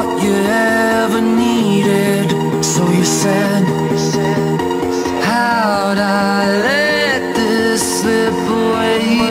thought you ever needed. So you said, how'd I let this slip away?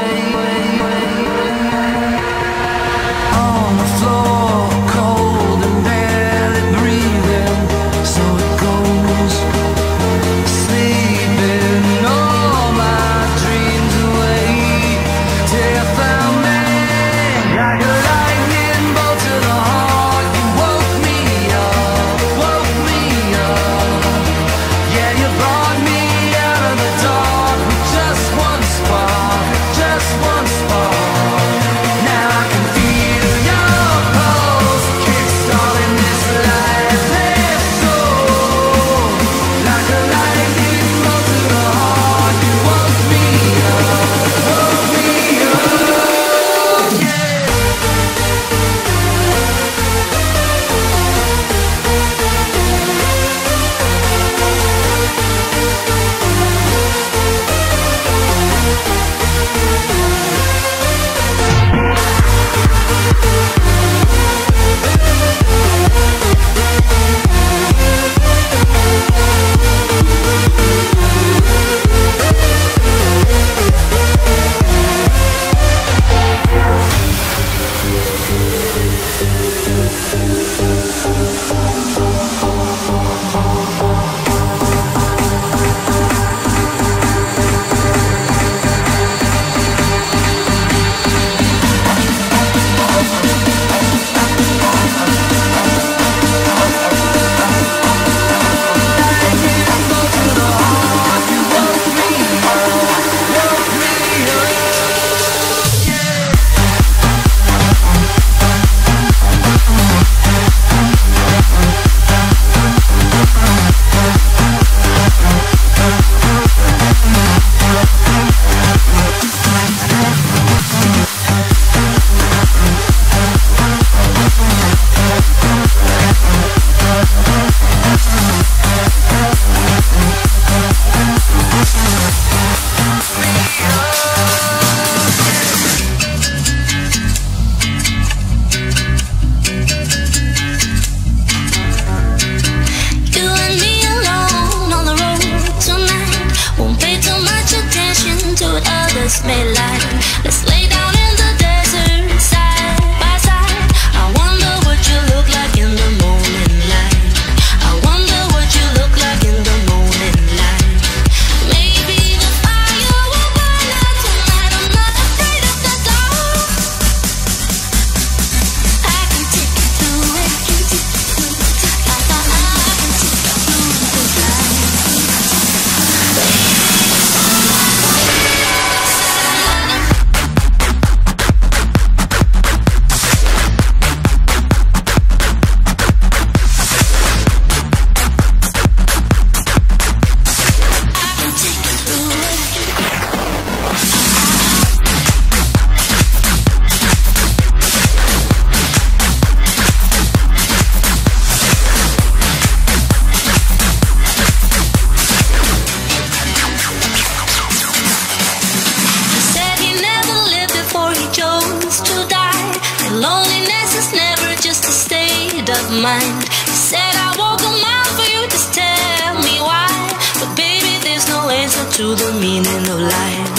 To the meaning of life.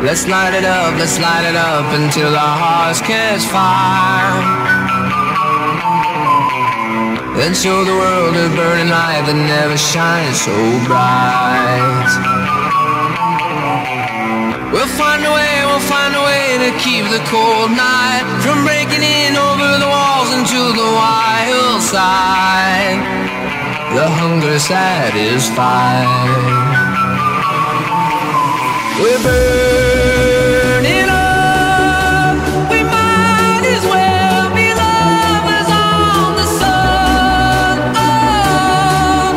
Let's light it up until our hearts catch fire. Then show the world a burning light that never shines so bright. We'll find a way to keep the cold night from breaking in over the walls into the wilds. inside, the hunger satisfied. We're burning up, we might as well be lovers on the sun. Oh,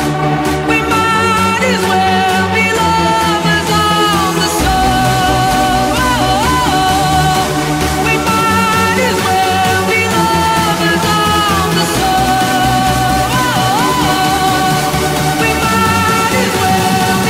we might as well be lovers on the sun. Oh, we might as well be lovers on the sun. Oh, we might as well be lovers on the sun.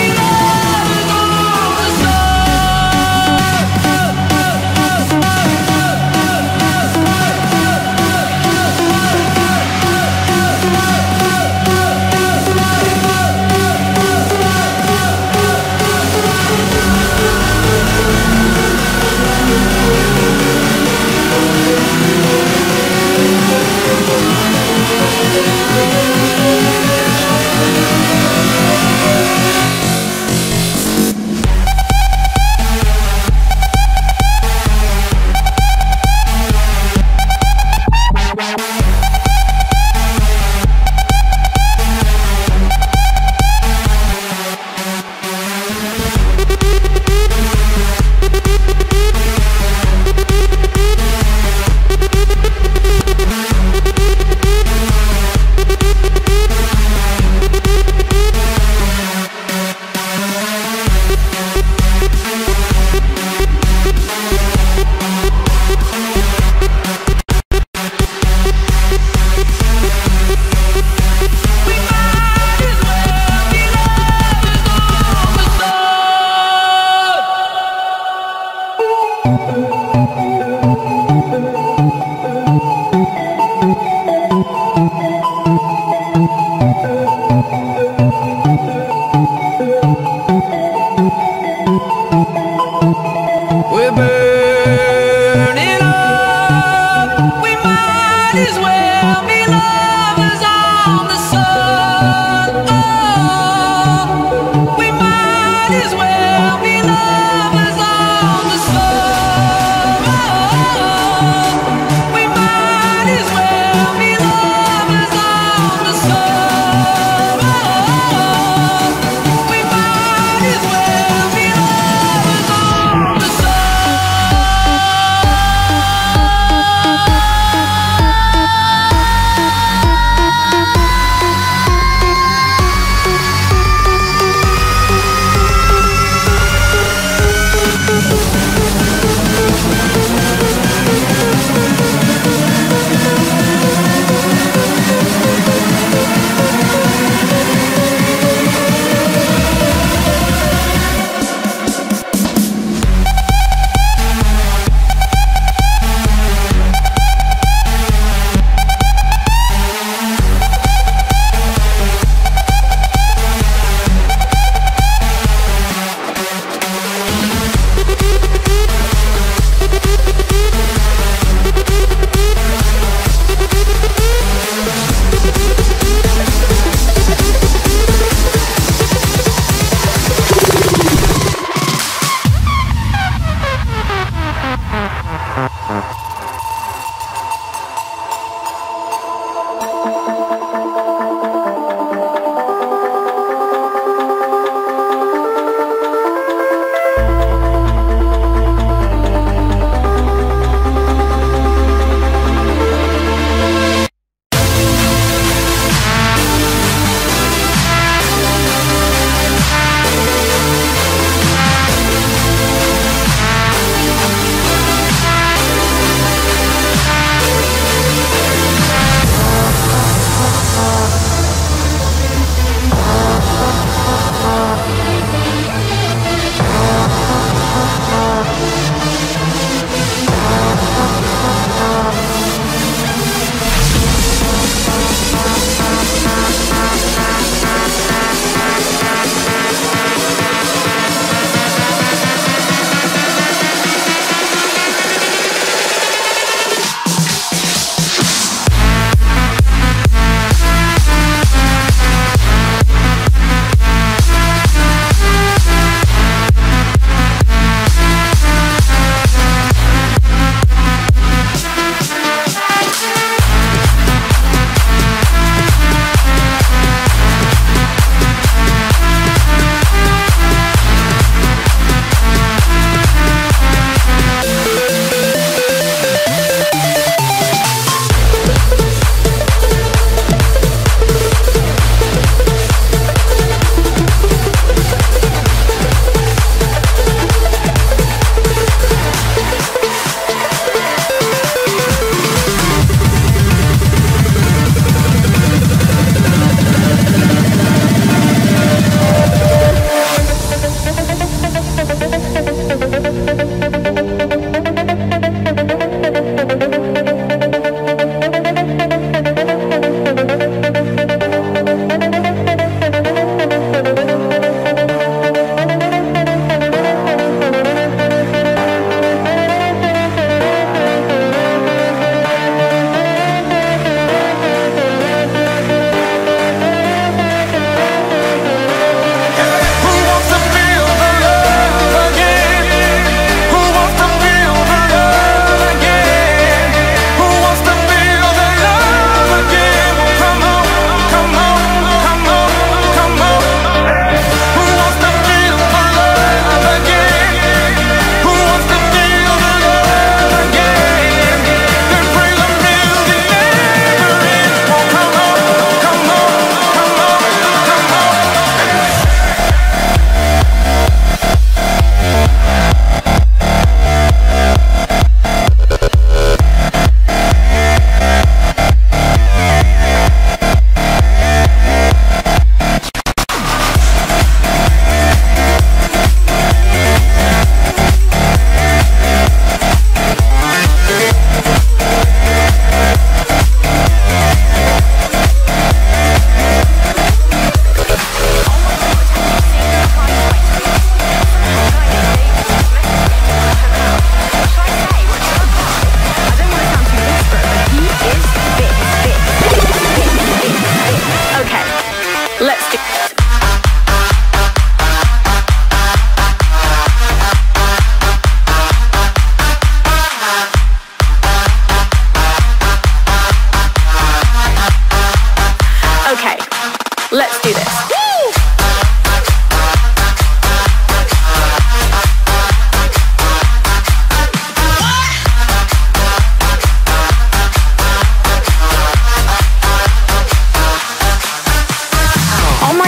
Let's do this.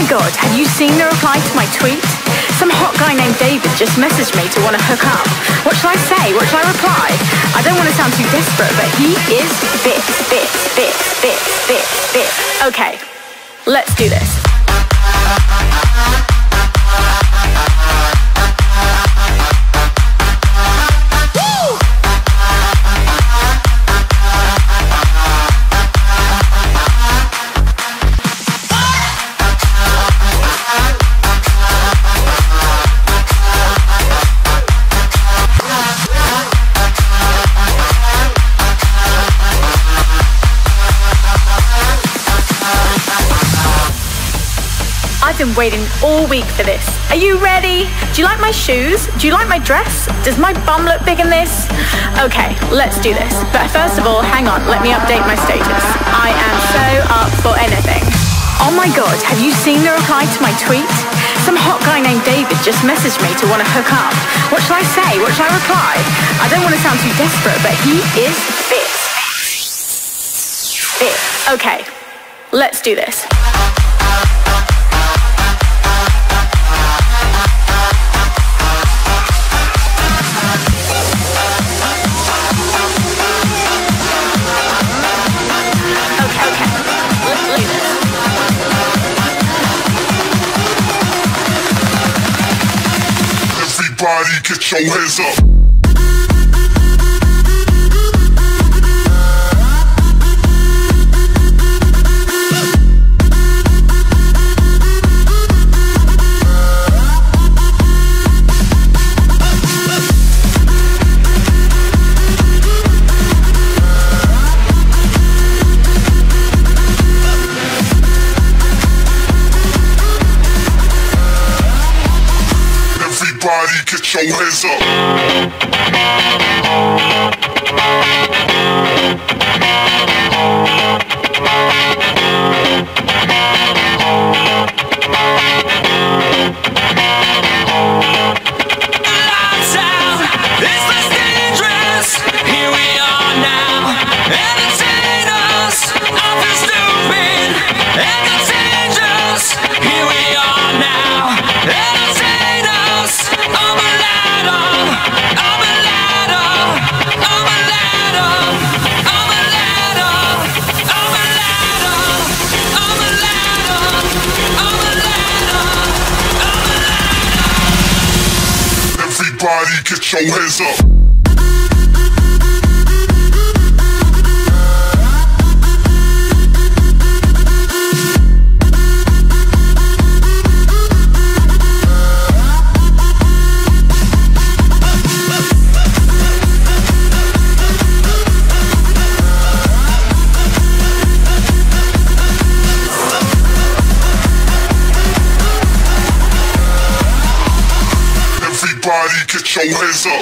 God, have you seen the reply to my tweet? Some hot guy named David just messaged me to want to hook up. What shall I say? What shall I reply? I don't want to sound too desperate, but he is bit. Okay, let's do this. I've been waiting all week for this. Are you ready? Do you like my shoes? Do you like my dress? Does my bum look big in this? Okay, let's do this. But first of all, hang on, let me update my status. I am so up for anything. Oh my God, have you seen the reply to my tweet? Some hot guy named David just messaged me to want to hook up. What shall I say? What shall I reply? I don't want to sound too desperate, but he is fit. Okay, let's do this. Everybody get your hands up. Everybody get your hands up. Lifestyle is less dangerous. Here we are now. Entertain us. I feel stupid. Entertain us. Here we are now. Entertain us. I'm a ladder. Everybody get your hands up. Everybody get your hands up.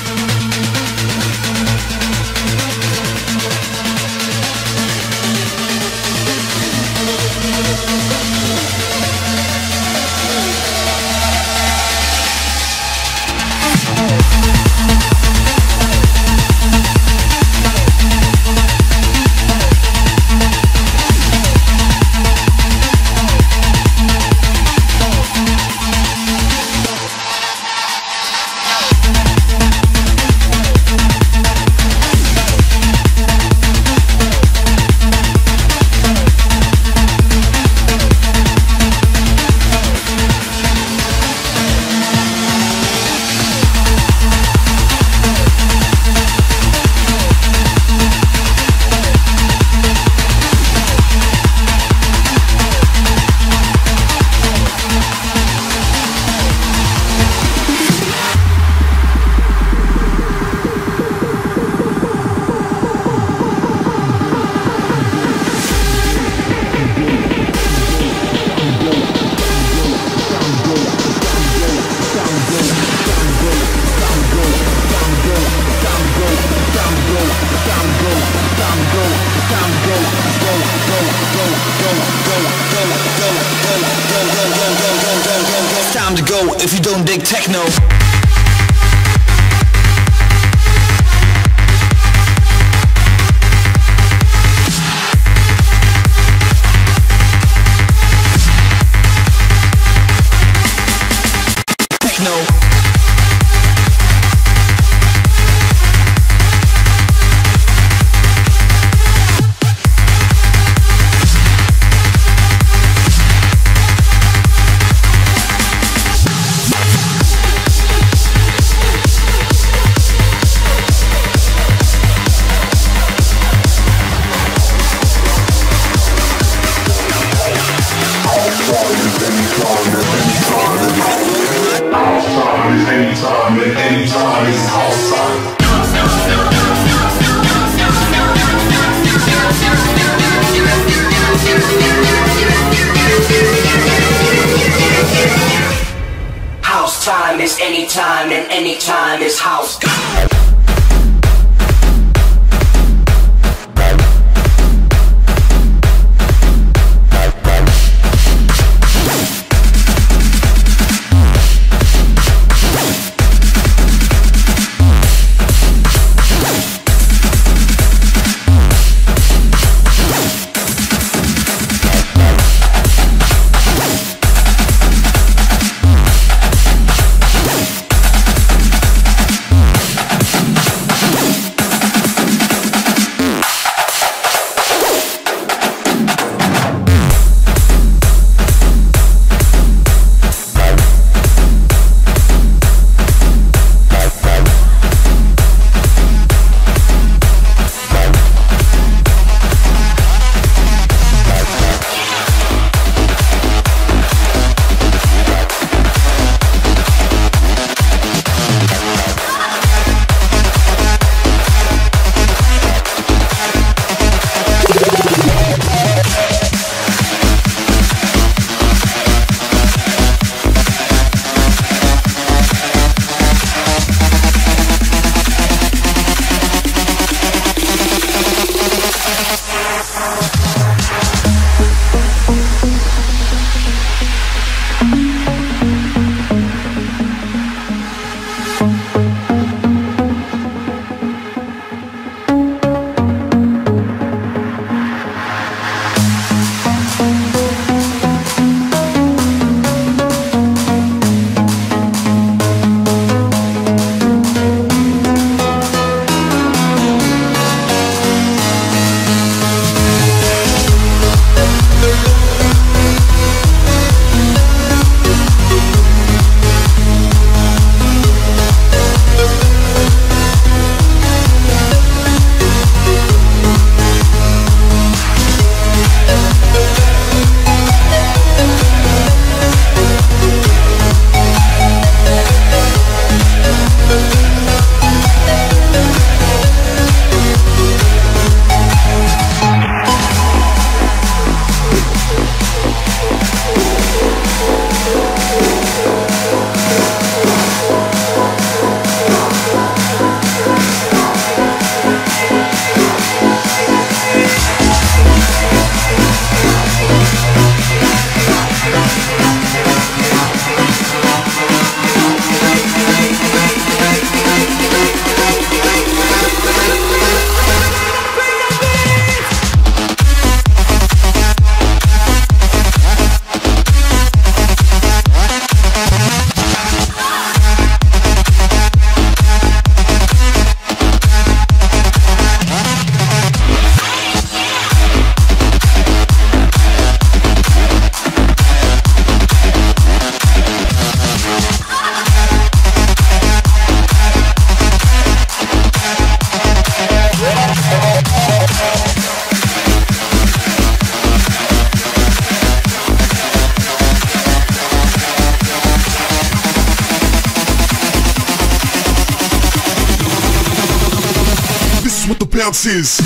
if you don't dig techno. Bounces.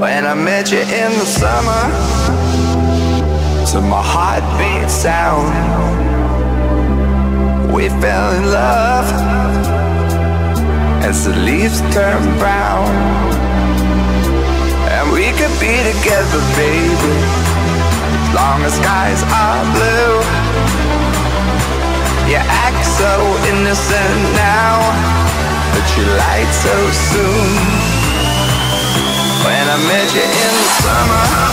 When I met you in the summer, to my heartbeat sound, we fell in love as the leaves turn brown. And we could be together, baby, as long as skies are blue. You act so innocent now, but you lied so soon. When I met you in the summer,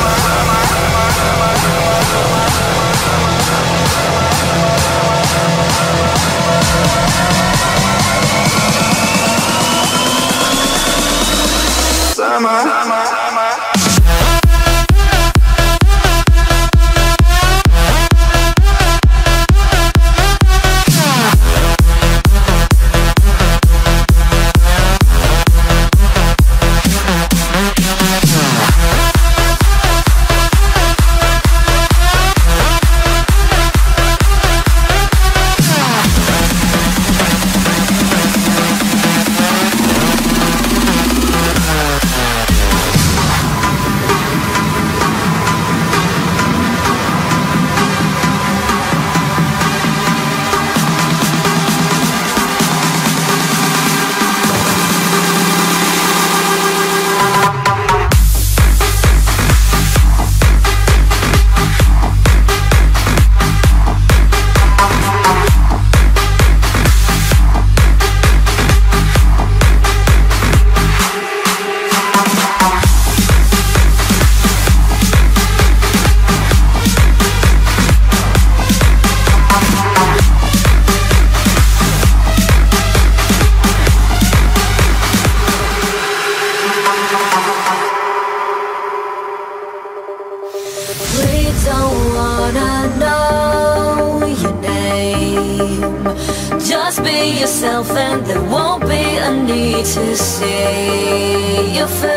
just be yourself and there won't be a need to see your face.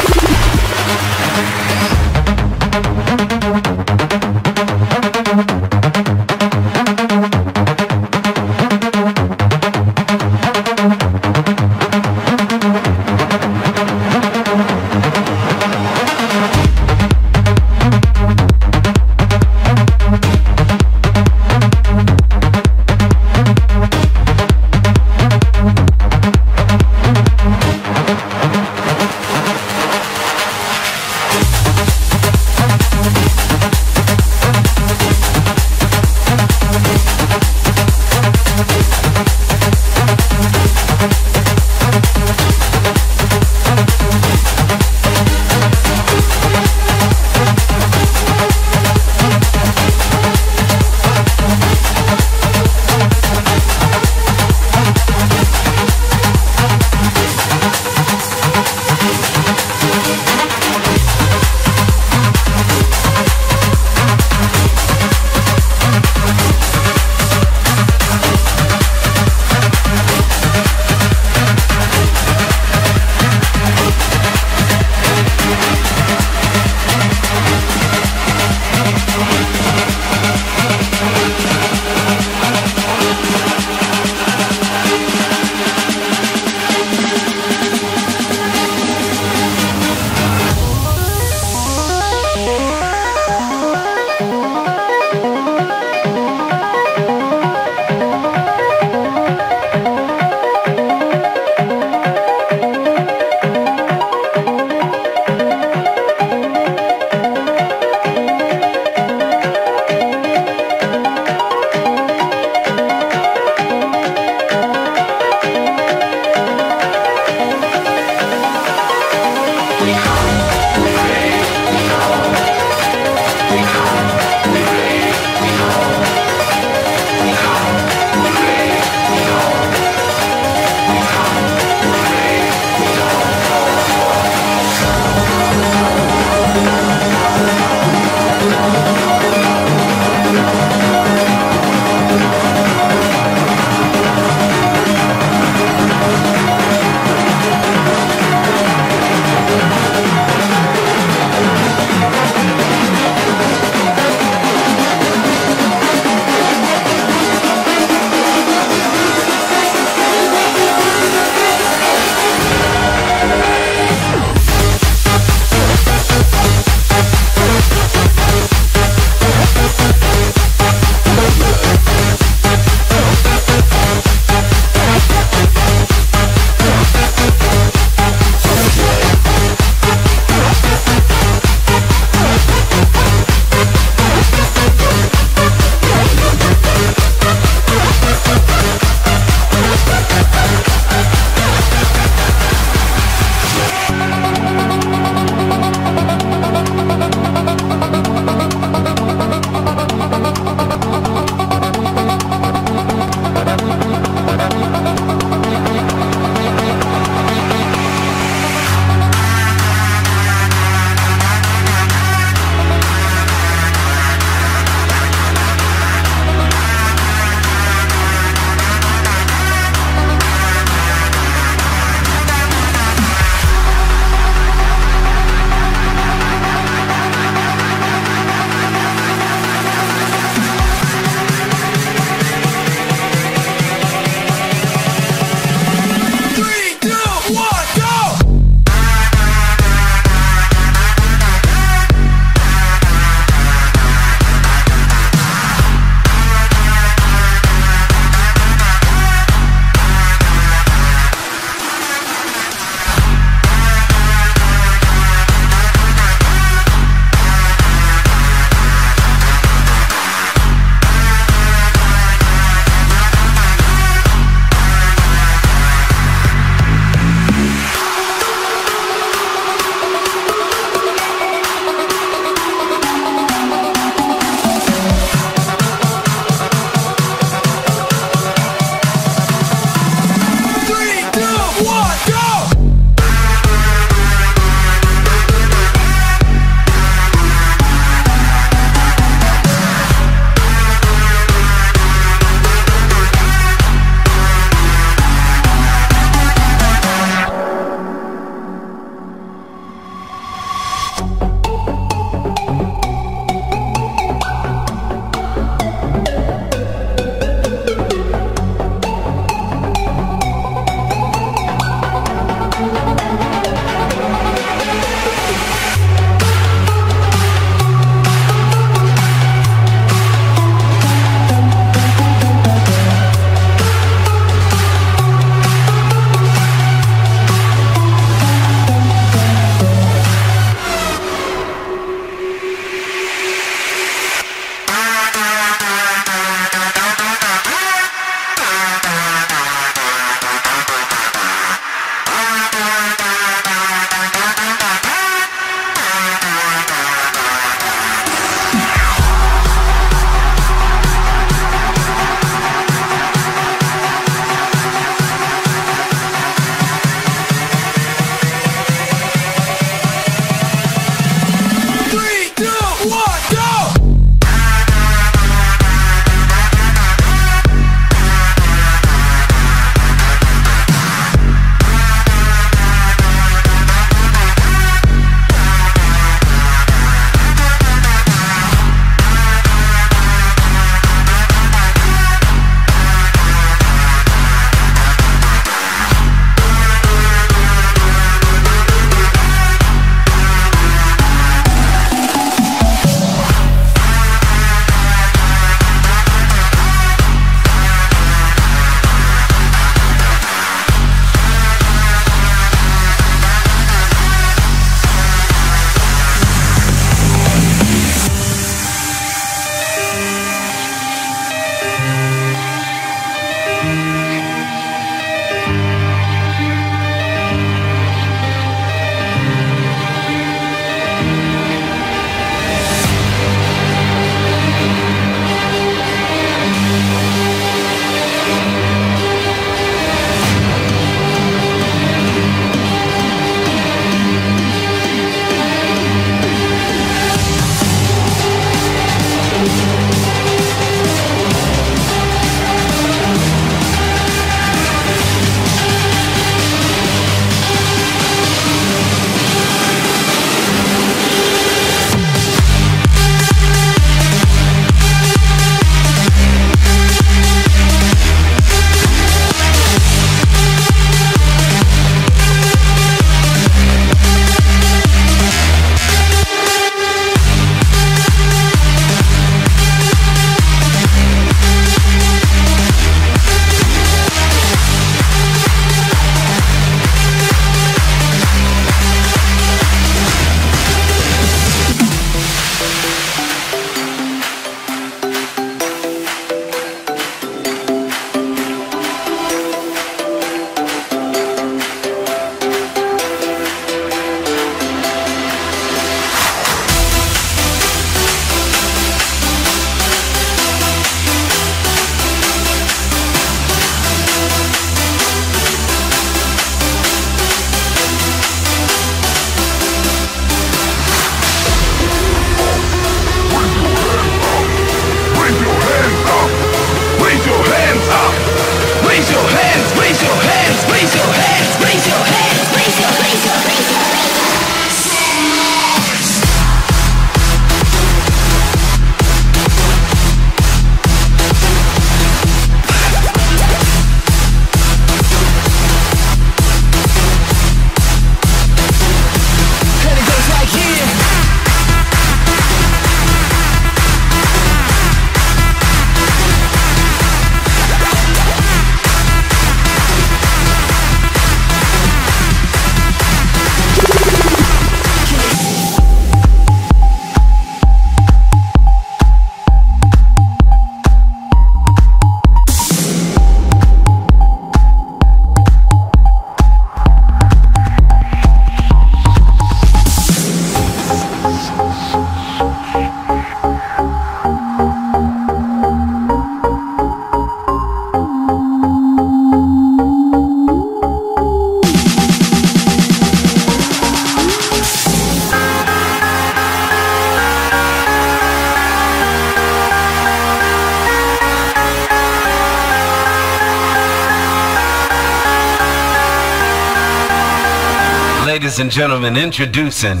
ladies and gentlemen, introducing